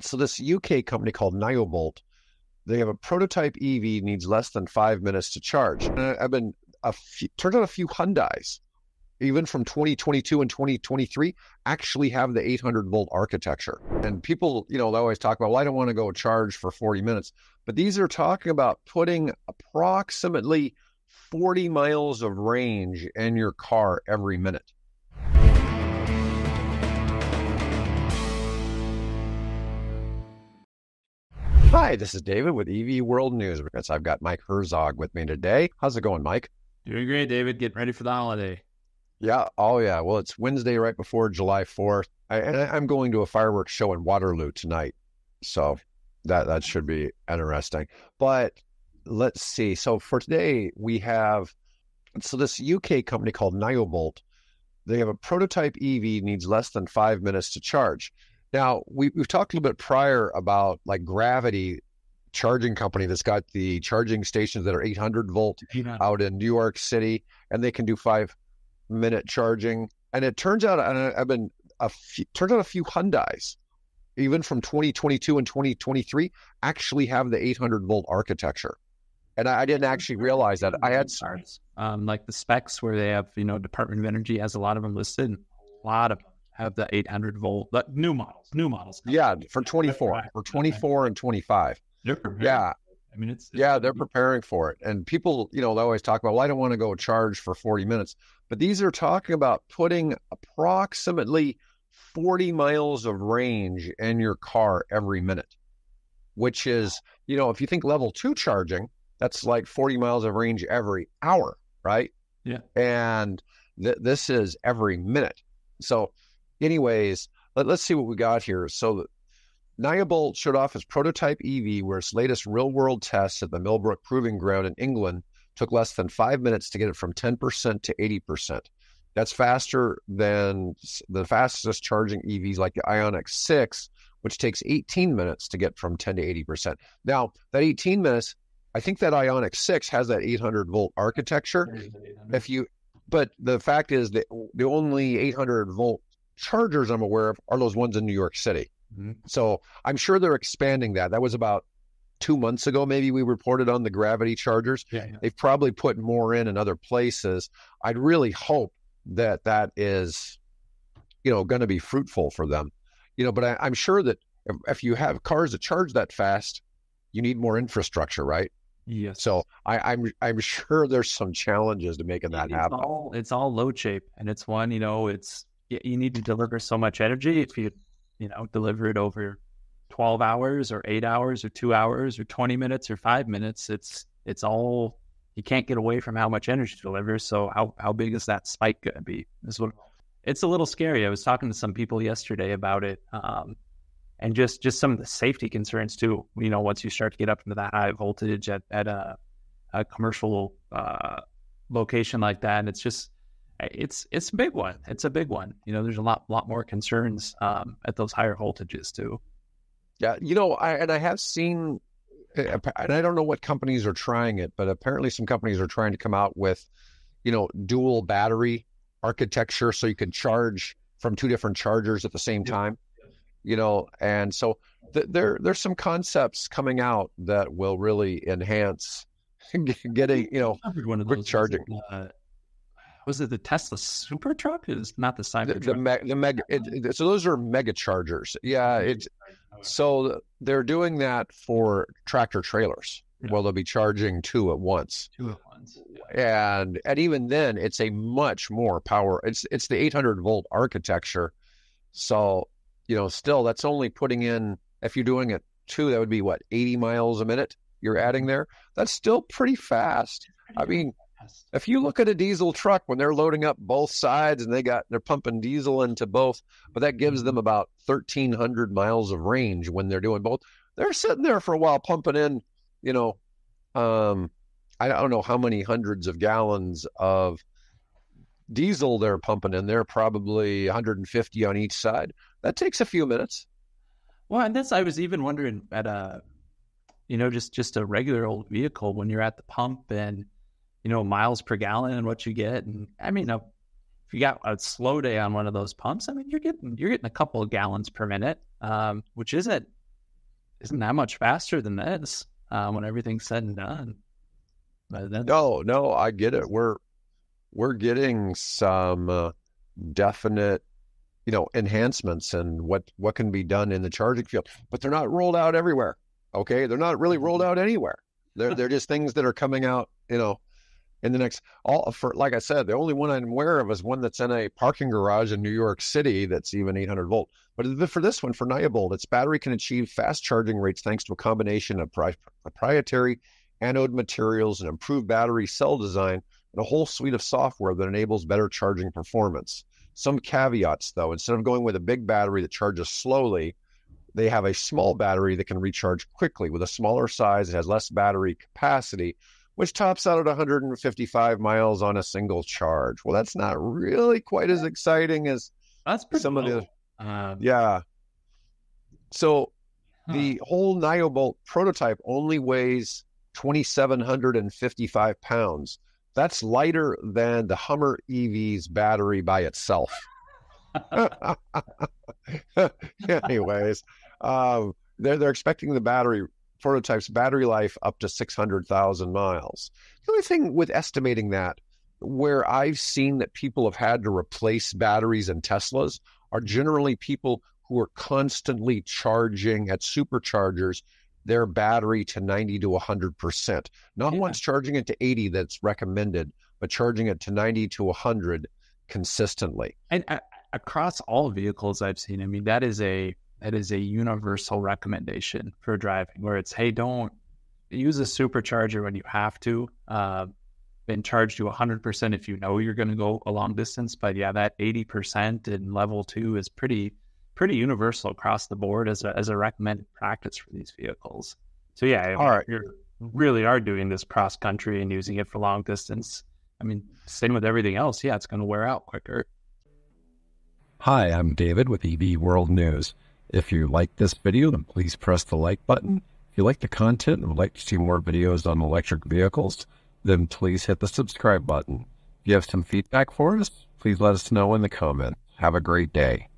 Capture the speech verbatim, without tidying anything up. So this U K company called Nyobolt, they have a prototype E V, needs less than five minutes to charge. And I've been a few, turned out a few Hyundais, even from twenty twenty-two and twenty twenty-three, actually have the eight hundred volt architecture. And people, you know, they always talk about, well, I don't want to go charge for forty minutes. But these are talking about putting approximately forty miles of range in your car every minute. Hi, this is David with E V World News. Because I've got Mike Herzog with me today. How's it going, Mike? Doing great, David. Getting ready for the holiday. Yeah. Oh, yeah. Well, it's Wednesday right before July fourth. I, and I'm going to a fireworks show in Waterloo tonight. So that, that should be interesting. But let's see. So for today, we have... So this U K company called Nyobolt, they have a prototype E V, needs less than five minutes to charge. Now, we, we've talked a little bit prior about like Gravity charging company that's got the charging stations that are eight hundred volt out in New York City, and they can do five minute charging. And it turns out, and I've been a few, turned out a few Hyundais, even from twenty twenty-two and twenty twenty-three, actually have the eight hundred volt architecture. And I, I didn't actually realize that. I had um, like the specs where they have, you know, Department of Energy has a lot of them listed, and a lot of them have the eight hundred volt, the new models, new models. Yeah, for twenty-four, for twenty-four and twenty-five. They're preparing. Yeah. I mean, it's, it's yeah, they're preparing for it. And people, you know, they always talk about, well, I don't want to go charge for forty minutes, but these are talking about putting approximately forty miles of range in your car every minute, which is, you know, if you think level two charging, that's like forty miles of range every hour, right? Yeah. And th- this is every minute. So, anyways, let, let's see what we got here. So Nyobolt showed off his prototype E V, where its latest real-world test at the Millbrook Proving Ground in England took less than five minutes to get it from ten percent to eighty percent. That's faster than the fastest charging E Vs like the IONIQ six, which takes eighteen minutes to get from ten to eighty percent. Now, that eighteen minutes, I think that IONIQ six has that eight hundred volt architecture. eight hundred. If you, but the fact is that the only eight hundred volt chargers I'm aware of are those ones in New York City. Mm-hmm. So I'm sure they're expanding that. That was about two months ago, maybe, we reported on the Gravity chargers. Yeah, yeah. They've probably put more in in other places. I'd really hope that that is, you know, going to be fruitful for them. You know, but I, I'm sure that if, if you have cars that charge that fast, you need more infrastructure, right? Yes. So I, I'm I'm sure there's some challenges to making that it's happen. All, it's all load shape, and it's one, you know, it's you need to deliver so much energy. If you, you know, deliver it over twelve hours or eight hours or two hours or twenty minutes or five minutes, it's, it's all, you can't get away from how much energy to deliver. So how, how big is that spike going to be? This one, it's a little scary. I was talking to some people yesterday about it. Um, and just, just some of the safety concerns too, you know, once you start to get up into that high voltage at, at a, a commercial, uh, location like that. And it's just, It's it's a big one. It's a big one. You know, there's a lot lot more concerns um, at those higher voltages too. Yeah, you know, I and I have seen, and I don't know what companies are trying it, but apparently some companies are trying to come out with, you know, dual battery architecture, so you can charge from two different chargers at the same time. You know, and so th- there there's some concepts coming out that will really enhance getting, you know, one of those quick charging. Was it the Tesla Super Truck? It's not the Cyber the, Truck. The me- the mega, it, it, so those are mega chargers. Yeah. It's, so they're doing that for tractor trailers. Yeah. Well, they'll be charging two at once. Two at once. Yeah. And and even then, it's a much more power. It's it's the eight hundred volt architecture. So, you know, still that's only putting in, if you're doing it two, that would be what, eighty miles a minute you're adding there? That's still pretty fast. I mean, if you look at a diesel truck, when they're loading up both sides and they got, they're pumping diesel into both, but that gives them about thirteen hundred miles of range when they're doing both. They're sitting there for a while pumping in, you know, um, I don't know how many hundreds of gallons of diesel they're pumping in there, probably one hundred fifty on each side. That takes a few minutes. Well, and that's, I was even wondering at a, you know, just, just a regular old vehicle when you're at the pump and, you know, miles per gallon and what you get. And I mean, a, if you got a slow day on one of those pumps, I mean, you're getting, you're getting a couple of gallons per minute, um, which isn't isn't that much faster than this uh, when everything's said and done. But then- no, no, I get it. We're we're getting some uh, definite, you know, enhancements and what what can be done in the charging field, but they're not rolled out everywhere. Okay, they're not really rolled out anywhere. They're they're just things that are coming out, you know, in the next all for like I said, the only one I'm aware of is one that's in a parking garage in New York City that's even eight hundred volt. But for this one, for Nyobolt, its battery can achieve fast charging rates thanks to a combination of pri- proprietary anode materials, an improved battery cell design, and a whole suite of software that enables better charging performance. Some caveats, though. Instead of going with a big battery that charges slowly, they have a small battery that can recharge quickly. With a smaller size, it has less battery capacity, which tops out at one hundred fifty-five miles on a single charge. Well, that's not really quite as exciting as that's some cool. of the... Um, yeah. So huh. the whole Nyobolt prototype only weighs two thousand seven hundred fifty-five pounds. That's lighter than the Hummer E V's battery by itself. Anyways, um, they're they're expecting the battery prototype's battery life up to six hundred thousand miles. The only thing with estimating that, where I've seen that people have had to replace batteries in Teslas, are generally people who are constantly charging at superchargers their battery to ninety to one hundred percent. Not yeah. once charging it to eighty that's recommended, but charging it to ninety to one hundred consistently. And uh, across all vehicles I've seen, I mean, that is a that is a universal recommendation for driving, where it's, hey, don't use a supercharger when you have to, uh, and charge to one hundred percent if you know you're going to go a long distance. But yeah, that eighty percent in level two is pretty... pretty universal across the board as a as a recommended practice for these vehicles. So yeah, if all right. you really are doing this cross country and using it for long distance, I mean, same with everything else. Yeah, it's going to wear out quicker. Hi, I'm David with E V World News. If you like this video, then please press the like button. If you like the content and would like to see more videos on electric vehicles, then please hit the subscribe button. If you have some feedback for us, please let us know in the comments. Have a great day.